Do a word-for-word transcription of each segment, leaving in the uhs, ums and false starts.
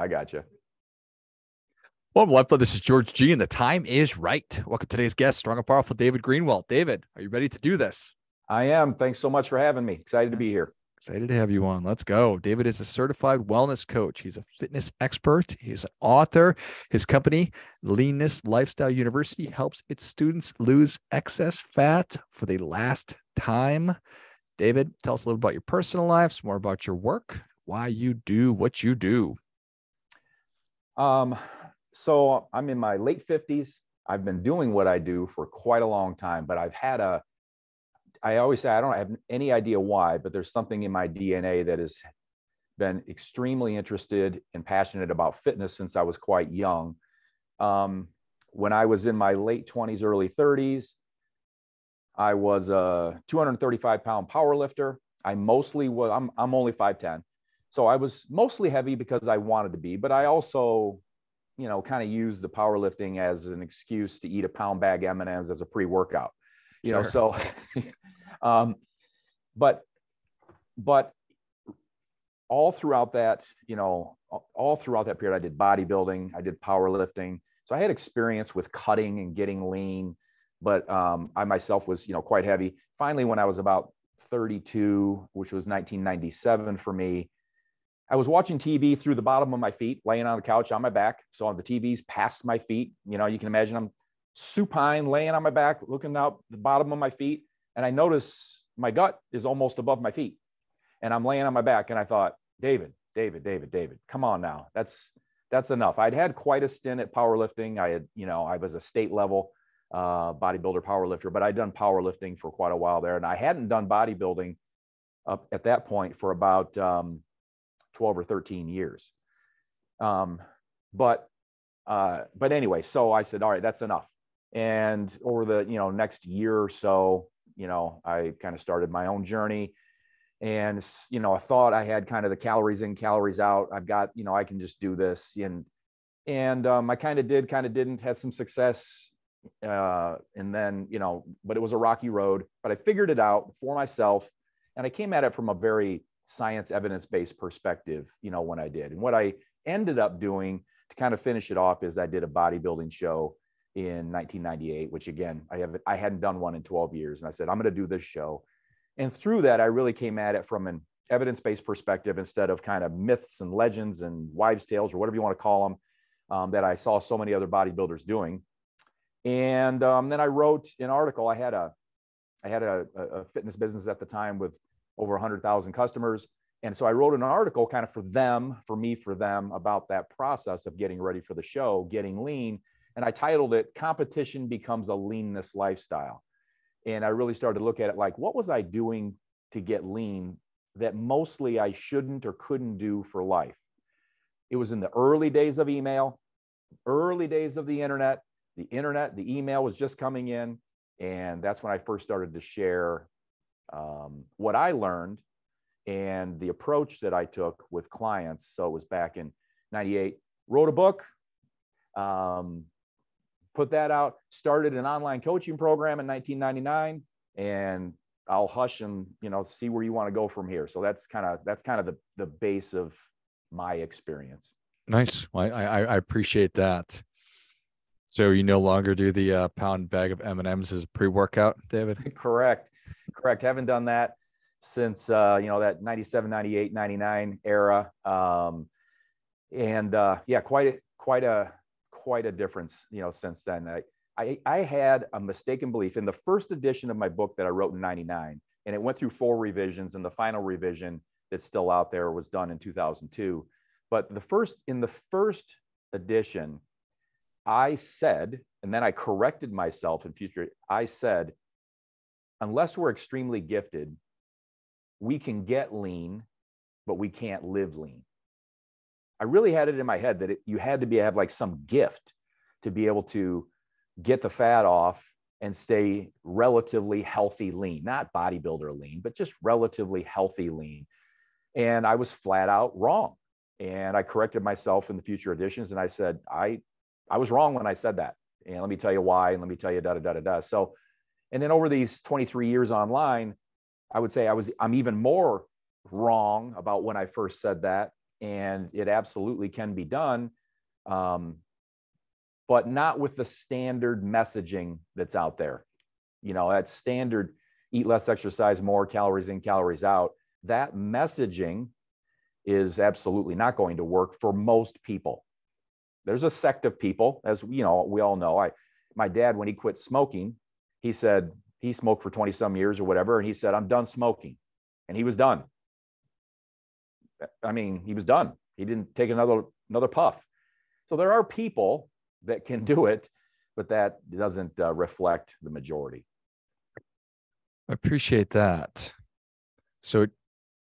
I got you. Welcome to Life Flow. This is George G, and the time is right. Welcome to today's guest, strong and powerful David Greenwalt. David, are you ready to do this? I am. Thanks so much for having me. Excited to be here. Excited to have you on. Let's go. David is a certified wellness coach. He's a fitness expert. He's an author. His company, Leanness Lifestyle University, helps its students lose excess fat for the last time. David, tell us a little about your personal life, some more about your work, why you do what you do. Um, so I'm in my late fifties. I've been doing what I do for quite a long time, but I've had a I always say I don't have any idea why, but there's something in my D N A that has been extremely interested and passionate about fitness since I was quite young. Um, when I was in my late twenties, early thirties, I was a two hundred thirty-five pound power lifter. I mostly was, I'm, I'm only five ten. So I was mostly heavy because I wanted to be, but I also, you know, kind of used the powerlifting as an excuse to eat a pound bag M and M's as a pre-workout. You know, sure. so, um, but, but all throughout that, you know, all throughout that period, I did bodybuilding, I did powerlifting. So I had experience with cutting and getting lean, but, um, I myself was, you know, quite heavy. Finally, when I was about thirty-two, which was nineteen ninety-seven for me, I was watching T V through the bottom of my feet, laying on the couch on my back. So on the T V's past my feet, you know, you can imagine I'm supine, laying on my back, looking out the bottom of my feet. And I notice my gut is almost above my feet and I'm laying on my back. And I thought, David, David, David, David, come on now. That's, that's enough. I'd had quite a stint at powerlifting. I had, you know, I was a state level uh, bodybuilder, powerlifter, but I'd done powerlifting for quite a while there. And I hadn't done bodybuilding up at that point for about um, twelve or thirteen years. Um, but, uh, but anyway, so I said, all right, that's enough. And over the, you know, next year or so, you know, I kind of started my own journey and, you know, I thought I had kind of the calories in, calories out. I've got, you know, I can just do this. And, and, um, I kind of did, kind of didn't, had some success. Uh, and then, you know, but it was a rocky road, but I figured it out for myself. And I came at it from a very science evidence-based perspective, you know, when I did, and what I ended up doing to kind of finish it off is I did a bodybuilding show in nineteen ninety-eight, which again, I haven't, I hadn't done one in twelve years. And I said, I'm going to do this show. And through that, I really came at it from an evidence-based perspective instead of kind of myths and legends and wives' tales or whatever you want to call them um, that I saw so many other bodybuilders doing. And um, then I wrote an article. I had a, I had a, a fitness business at the time with over a hundred thousand customers. And so I wrote an article kind of for them, for me, for them about that process of getting ready for the show, getting lean. And I titled it, Competition Becomes a Leanness Lifestyle. And I really started to look at it like, what was I doing to get lean that mostly I shouldn't or couldn't do for life? It was in the early days of email, early days of the internet, the internet, the email was just coming in. And that's when I first started to share um, what I learned and the approach that I took with clients. So it was back in ninety-eight, wrote a book, um, put that out, started an online coaching program in nineteen ninety-nine, and I'll hush and, you know, see where you want to go from here. So that's kind of, that's kind of the, the base of my experience. Nice. Well, I, I, I appreciate that. So you no longer do the uh, pound bag of M and M's as a pre-workout, David? Correct. Correct. Haven't done that since, uh, you know, that ninety-seven, ninety-eight, ninety-nine era. Um, and, uh, yeah, quite a, quite a, quite a difference, you know, since then. I, I, I had a mistaken belief in the first edition of my book that I wrote in ninety-nine, and it went through four revisions, and the final revision that's still out there was done in two thousand two. But the first, in the first edition, I said, and then I corrected myself in future, I said, unless we're extremely gifted, we can get lean, but we can't live lean. I really had it in my head that it, you had to be have like some gift to be able to get the fat off and stay relatively healthy lean, not bodybuilder lean, but just relatively healthy lean. And I was flat out wrong. And I corrected myself in the future editions. And I said, I, I was wrong when I said that. And let me tell you why. And let me tell you da, da, da, da, da. So, and then over these twenty-three years online, I would say I was, I'm even more wrong about when I first said that. and it absolutely can be done, um, but not with the standard messaging that's out there. You know, that standard eat less, exercise more, calories in, calories out, that messaging is absolutely not going to work for most people. There's a sect of people, as you know, we all know. I, my dad, when he quit smoking, he said he smoked for twenty some years or whatever. And he said, I'm done smoking. And he was done. I mean, he was done. He didn't take another, another puff. So there are people that can do it, but that doesn't uh, reflect the majority. I appreciate that. So,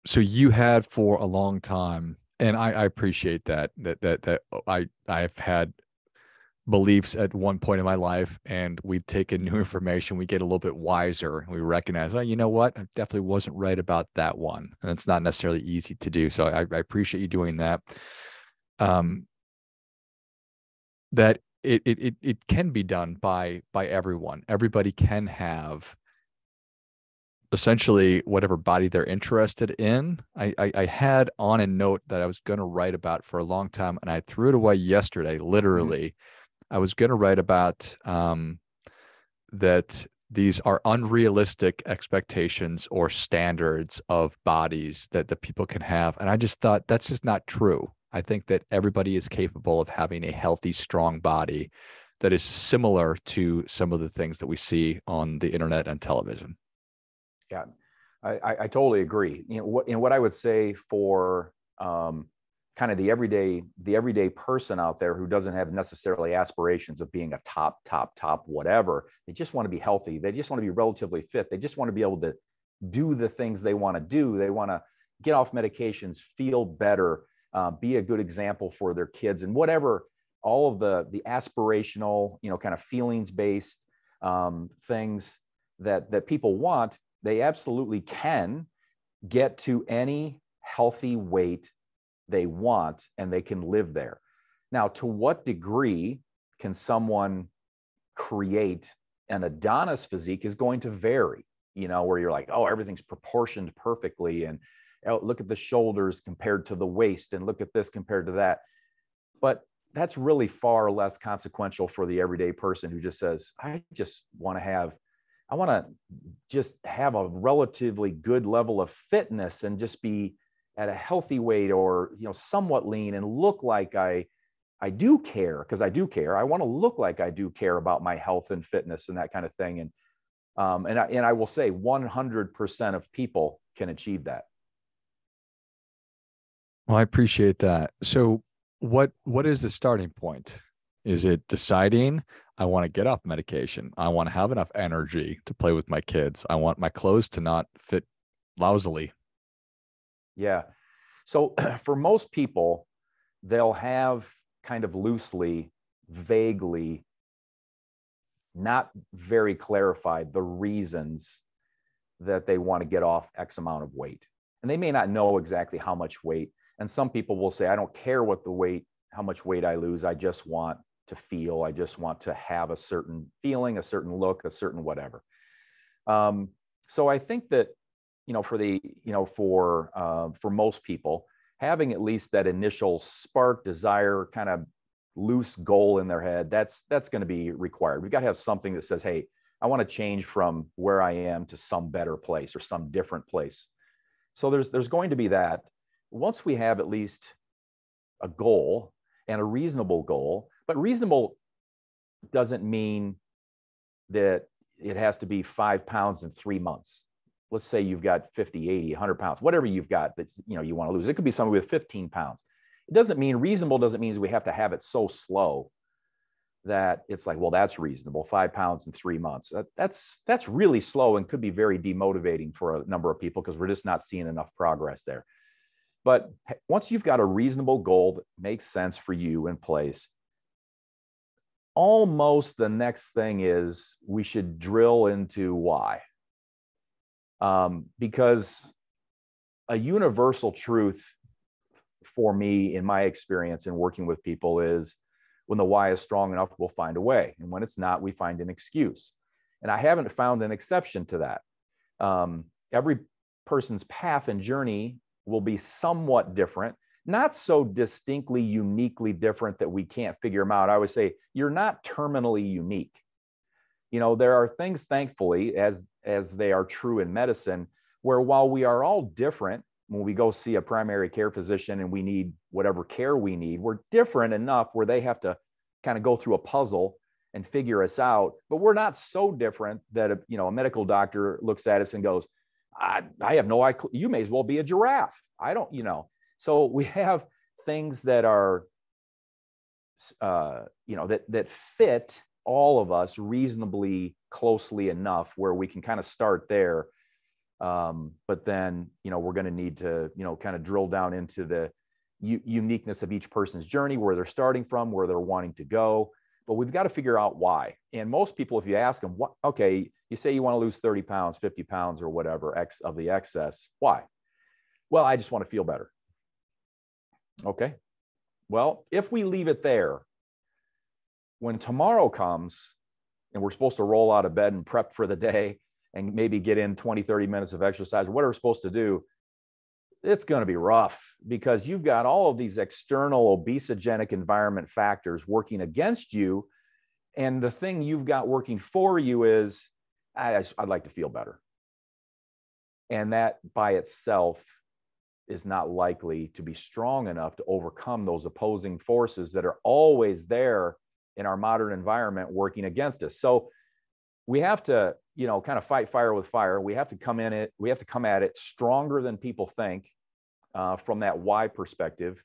so you had for a long time, and I, I appreciate that, that, that, that I, I've had beliefs at one point in my life, and we've taken new information. We get a little bit wiser and we recognize, oh, you know what? I definitely wasn't right about that one. And it's not necessarily easy to do. So I, I appreciate you doing that. Um, that it, it, it can be done by, by everyone. Everybody can have essentially whatever body they're interested in. I, I, I had on a note that I was going to write about for a long time, and I threw it away yesterday. Literally, mm-hmm. I was going to write about um, that these are unrealistic expectations or standards of bodies that the people can have. And I just thought that's just not true. I think that everybody is capable of having a healthy, strong body that is similar to some of the things that we see on the internet and television. Yeah, I, I totally agree. You know, what, and what I would say for um, kind of the everyday, the everyday person out there who doesn't have necessarily aspirations of being a top, top, top, whatever, they just want to be healthy. They just want to be relatively fit. They just want to be able to do the things they want to do. They want to get off medications, feel better, uh, be a good example for their kids, and whatever, all of the, the aspirational, you know, kind of feelings-based um, things that, that people want. They absolutely can get to any healthy weight they want, and they can live there. Now, to what degree can someone create an Adonis physique is going to vary, you know, where you're like, oh, everything's proportioned perfectly. And oh, look at the shoulders compared to the waist, and look at this compared to that. But that's really far less consequential for the everyday person who just says, I just want to have I want to just have a relatively good level of fitness and just be at a healthy weight, or, you know, somewhat lean, and look like I, I do care, because I do care. I want to look like I do care about my health and fitness and that kind of thing. And, um, and I, and I will say one hundred percent of people can achieve that. Well, I appreciate that. So what, what is the starting point? Is it deciding I want to get off medication? I want to have enough energy to play with my kids. I want my clothes to not fit lousily. Yeah. So for most people, they'll have kind of loosely, vaguely, not very clarified the reasons that they want to get off X amount of weight. And they may not know exactly how much weight. And some people will say, I don't care what the weight, how much weight I lose. I just want to feel, I just want to have a certain feeling, a certain look, a certain whatever. Um, so I think that, you know, for the, you know, for, uh, for most people, having at least that initial spark, desire, kind of loose goal in their head, that's, that's going to be required. We've got to have something that says, hey, I want to change from where I am to some better place or some different place. So there's, there's going to be that. Once we have at least a goal, and a reasonable goal, but reasonable doesn't mean that it has to be five pounds in three months. Let's say you've got fifty, eighty, a hundred pounds, whatever you've got that's, you know, you want to lose. It could be somebody with fifteen pounds. It doesn't mean reasonable doesn't mean we have to have it so slow that it's like, well, that's reasonable, five pounds in three months. That, that's, that's really slow and could be very demotivating for a number of people because we're just not seeing enough progress there. But once you've got a reasonable goal that makes sense for you in place, almost the next thing is we should drill into why. Um, because a universal truth for me in my experience in working with people is when the why is strong enough, we'll find a way. And when it's not, we find an excuse. And I haven't found an exception to that. Um, every person's path and journey will be somewhat different. not so distinctly, uniquely different that we can't figure them out. I always say, you're not terminally unique. You know, there are things, thankfully, as, as they are true in medicine, where while we are all different, when we go see a primary care physician and we need whatever care we need, we're different enough where they have to kind of go through a puzzle and figure us out. But we're not so different that, a, you know, a medical doctor looks at us and goes, I, I have no idea, you may as well be a giraffe. I don't, you know. So we have things that are, uh, you know, that, that fit all of us reasonably closely enough where we can kind of start there. Um, but then, you know, we're going to need to, you know, kind of drill down into the u- uniqueness of each person's journey, where they're starting from, where they're wanting to go. But we've got to figure out why. And most people, if you ask them, what, okay, you say you want to lose thirty pounds, fifty pounds, or whatever X of the excess. Why? Well, I just want to feel better. Okay. Well, if we leave it there, when tomorrow comes and we're supposed to roll out of bed and prep for the day and maybe get in twenty, thirty minutes of exercise, what we're supposed to do, it's going to be rough because you've got all of these external obesogenic environment factors working against you. And the thing you've got working for you is, I, I'd like to feel better. And that by itself is not likely to be strong enough to overcome those opposing forces that are always there in our modern environment working against us. So we have to, you know, kind of fight fire with fire. We have to come in it. We have to come at it stronger than people think uh, from that why perspective.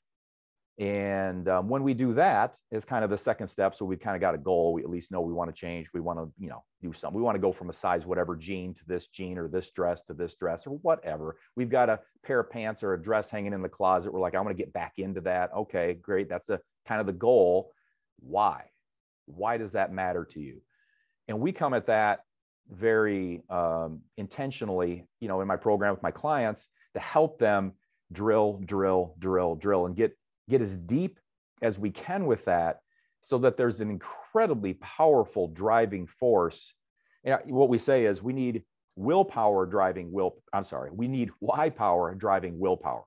And um, when we do that is kind of the second step. So we've kind of got a goal. We at least know we want to change. We want to, you know, do something. We want to go from a size, whatever jean to this jean or this dress to this dress or whatever. We've got a pair of pants or a dress hanging in the closet. We're like, I want to get back into that. Okay, great. That's a kind of the goal. Why? Why does that matter to you? And we come at that very um, intentionally, you know, in my program with my clients to help them drill, drill, drill, drill, and get, get as deep as we can with that so that there's an incredibly powerful driving force. And what we say is we need willpower driving will, I'm sorry, we need why power driving willpower.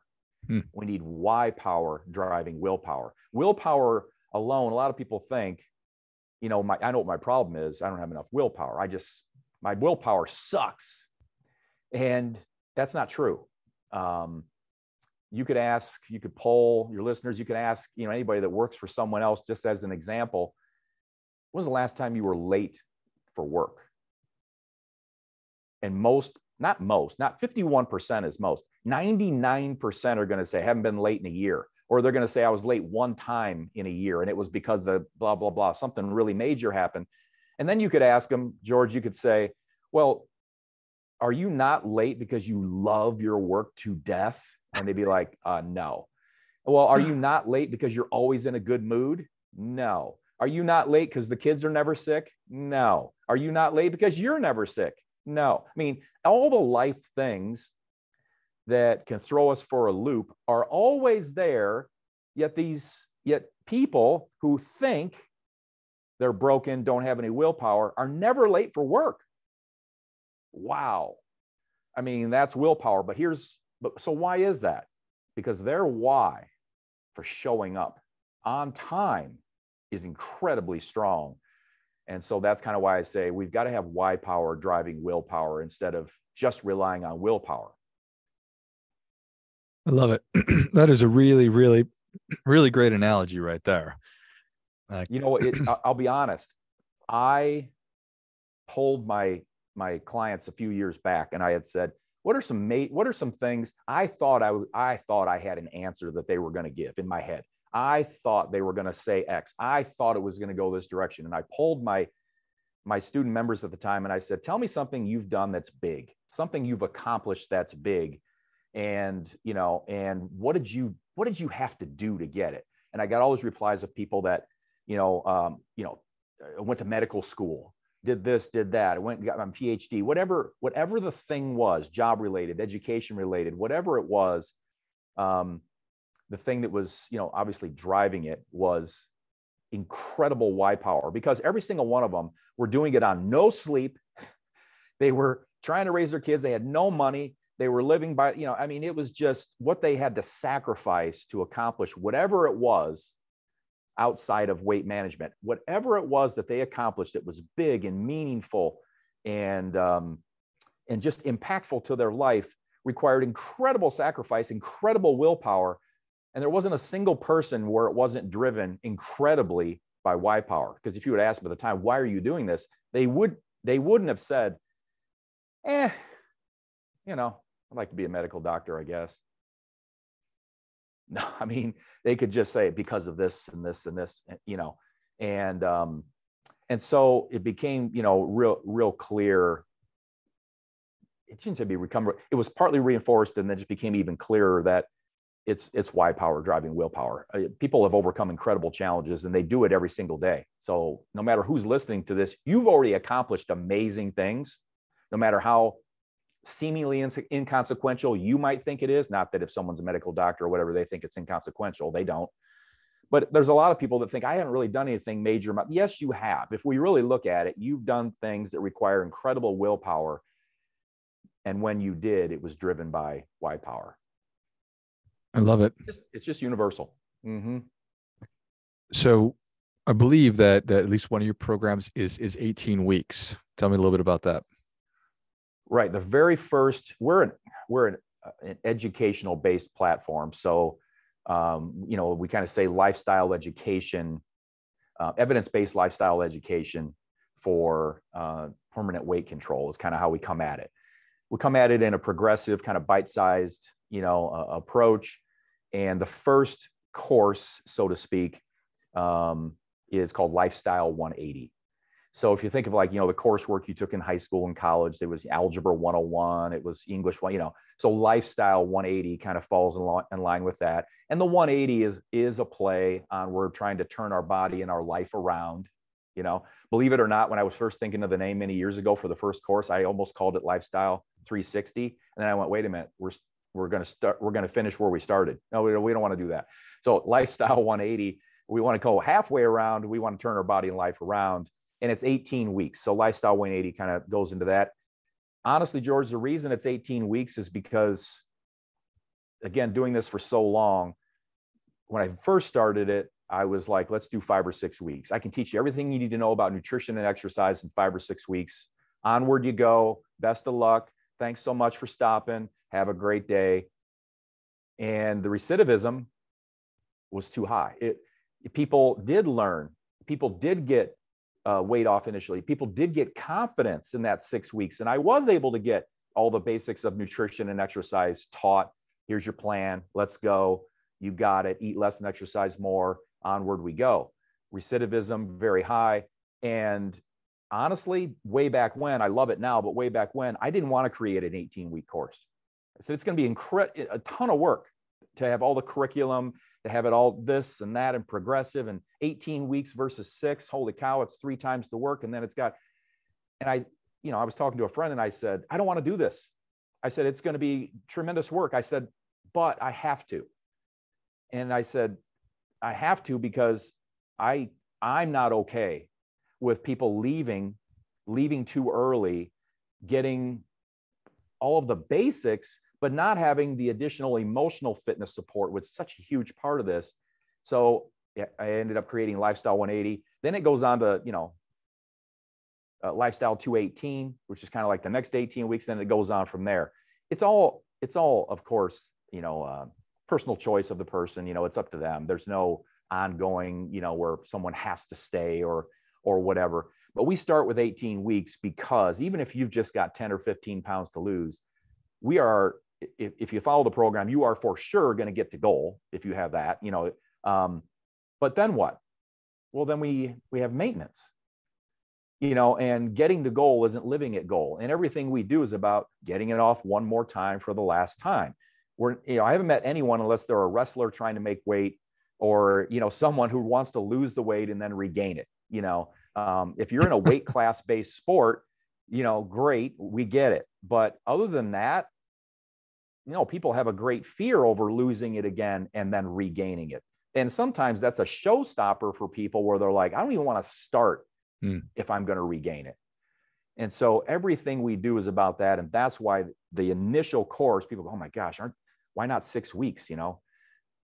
Hmm. We need why power driving willpower. Willpower alone, a lot of people think, you know, my, I know what my problem is. I don't have enough willpower. I just, my willpower sucks. And that's not true. Um, you could ask, you could poll your listeners. You could ask, you know, anybody that works for someone else, just as an example, when was the last time you were late for work? And most, not most, not fifty-one percent is most, ninety-nine percent are going to say, haven't been late in a year. Or they're going to say, I was late one time in a year, and it was because the blah, blah, blah, something really major happened. And then you could ask them, George, you could say, well, are you not late because you love your work to death? And they'd be like, uh, no. Well, are you not late because you're always in a good mood? No. Are you not late because the kids are never sick? No. Are you not late because you're never sick? No. I mean, all the life things that can throw us for a loop are always there, yet these yet people who think they're broken, don't have any willpower, are never late for work. Wow. I mean, that's willpower, but here's, but, so why is that? Because their why for showing up on time is incredibly strong. And so that's kind of why I say we've got to have why power driving willpower instead of just relying on willpower. I love it. That is a really, really, really great analogy right there. Like, you know, it, I'll be honest. I polled my my clients a few years back, and I had said, "What are some mate? What are some things I thought I I thought I had an answer that they were going to give in my head? I thought they were going to say X. I thought it was going to go this direction." And I polled my my student members at the time, and I said, "Tell me something you've done that's big, something you've accomplished that's big." And, you know, and what did you, what did you have to do to get it? And I got all those replies of people that, you know, um, you know, went to medical school, did this, did that. I went and got my P H D, whatever, whatever the thing was, job related, education related, whatever it was, um, the thing that was, you know, obviously driving it was incredible why power, because every single one of them were doing it on no sleep. They were trying to raise their kids. They had no money. They were living by, you know, I mean, it was just what they had to sacrifice to accomplish whatever it was outside of weight management. Whatever it was that they accomplished, it was big and meaningful and, um, and just impactful to their life, required incredible sacrifice, incredible willpower. And there wasn't a single person where it wasn't driven incredibly by why power. Because if you would ask them at the time, why are you doing this? They, would, they wouldn't have said, eh, you know, I'd like to be a medical doctor, I guess. No, I mean, they could just say because of this and this and this, you know, and, um, and so it became, you know, real, real clear. It seems to be recovered. It was partly reinforced and then just became even clearer that it's, it's why power driving willpower. People have overcome incredible challenges and they do it every single day. So no matter who's listening to this, you've already accomplished amazing things, no matter how seemingly inc- inconsequential you might think it is. Not that if someone's a medical doctor or whatever, they think it's inconsequential, they don't. But there's a lot of people that think I haven't really done anything major. Yes, you have. If we really look at it, you've done things that require incredible willpower. And when you did, it was driven by why power. I love it. It's just, it's just universal. Mm-hmm. So I believe that, that at least one of your programs is, is eighteen weeks. Tell me a little bit about that. Right. The very first, we're an, we're an, an educational based platform. So, um, you know, we kind of say lifestyle education, uh, evidence-based lifestyle education for uh, permanent weight control is kind of how we come at it. We come at it in a progressive kind of bite-sized, you know, uh, approach. And the first course, so to speak, um, is called Lifestyle one eighty. So if you think of like, you know, the coursework you took in high school and college, there was Algebra one oh one, it was English one, you know, so Lifestyle one eighty kind of falls in, lo- in line with that. And the one eighty is, is a play on we're trying to turn our body and our life around, you know, believe it or not, when I was first thinking of the name many years ago for the first course, I almost called it Lifestyle three sixty. And then I went, wait a minute, we're, we're going to start, we're going to finish where we started. No, we, we don't want to do that. So Lifestyle one eighty, we want to go halfway around. We want to turn our body and life around. And it's eighteen weeks. So Lifestyle one eighty kind of goes into that. Honestly, George, the reason it's eighteen weeks is because, again, doing this for so long, when I first started it, I was like, let's do five or six weeks. I can teach you everything you need to know about nutrition and exercise in five or six weeks. Onward you go. Best of luck. Thanks so much for stopping. Have a great day. And the recidivism was too high. It, people did learn. People did get Uh, weight off initially. People did get confidence in that six weeks. And I was able to get all the basics of nutrition and exercise taught. Here's your plan. Let's go. You got it. Eat less and exercise more. Onward we go. Recidivism, very high. And honestly, way back when, I love it now, but way back when, I didn't want to create an eighteen-week course. I said, it's going to be incre- a ton of work to have all the curriculum, to have it all this and that and progressive and eighteen weeks versus six, holy cow, it's three times the work. And then it's got, and I, you know, I was talking to a friend and I said, I don't want to do this. I said, it's going to be tremendous work. I said, but I have to. And I said, I have to because I, I'm not okay with people leaving, leaving too early, getting all of the basics, but not having the additional emotional fitness support was such a huge part of this. So yeah, I ended up creating Lifestyle one eighty. Then it goes on to, you know, uh, Lifestyle two eighteen, which is kind of like the next eighteen weeks. Then it goes on from there. It's all, it's all, of course, you know, uh, personal choice of the person, you know, it's up to them. There's no ongoing, you know, where someone has to stay or, or whatever. But we start with eighteen weeks because even if you've just got ten or fifteen pounds to lose, we are, If, if you follow the program, you are for sure going to get to goal if you have that, you know, um, but then what? Well, then we, we have maintenance, you know, and getting to goal isn't living at goal. And everything we do is about getting it off one more time for the last time. We're, you know, I haven't met anyone unless they're a wrestler trying to make weight or, you know, someone who wants to lose the weight and then regain it. You know, um, if you're in a weight class based sport, you know, great, we get it. But other than that, you know, people have a great fear over losing it again and then regaining it. And sometimes that's a showstopper for people where they're like, I don't even want to start mm. if I'm going to regain it. And so everything we do is about that. And that's why the initial course, people go, oh my gosh, aren't, why not six weeks? You know,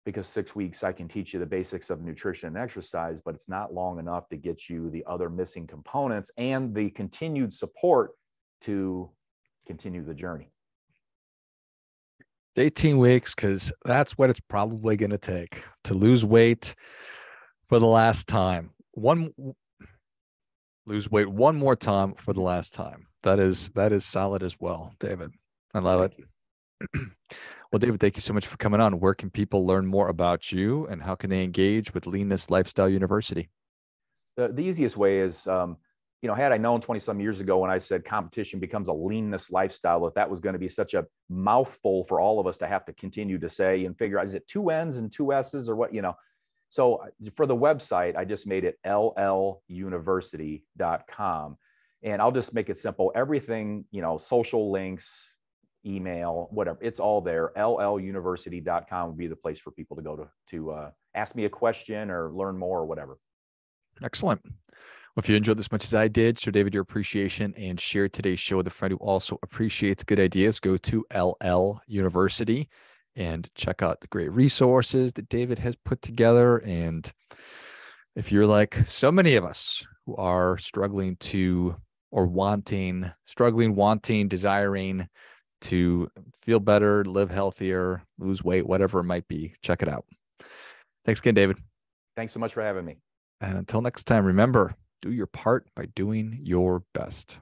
because six weeks I can teach you the basics of nutrition and exercise, but it's not long enough to get you the other missing components and the continued support to continue the journey. eighteen weeks, because that's what it's probably going to take to lose weight for the last time. One lose weight one more time for the last time. That is that is solid as well, David. I love thank it. Well, David, thank you so much for coming on. Where can people learn more about you, and how can they engage with Leanness Lifestyle University? The, the easiest way is, um, you know, had I known twenty some years ago when I said competition becomes a leanness lifestyle, if that was going to be such a mouthful for all of us to have to continue to say and figure out, is it two N's and two S's or what, you know? So for the website, I just made it L L university dot com. And I'll just make it simple. Everything, you know, social links, email, whatever, it's all there. L L university dot com would be the place for people to go to, to uh, ask me a question or learn more or whatever. Excellent. Well, if you enjoyed this as much as I did, show David your appreciation and share today's show with a friend who also appreciates good ideas. Go to L L University and check out the great resources that David has put together. And if you're like so many of us who are struggling to or wanting, struggling, wanting, desiring to feel better, live healthier, lose weight, whatever it might be, check it out. Thanks again, David. Thanks so much for having me. And until next time, remember, do your part by doing your best.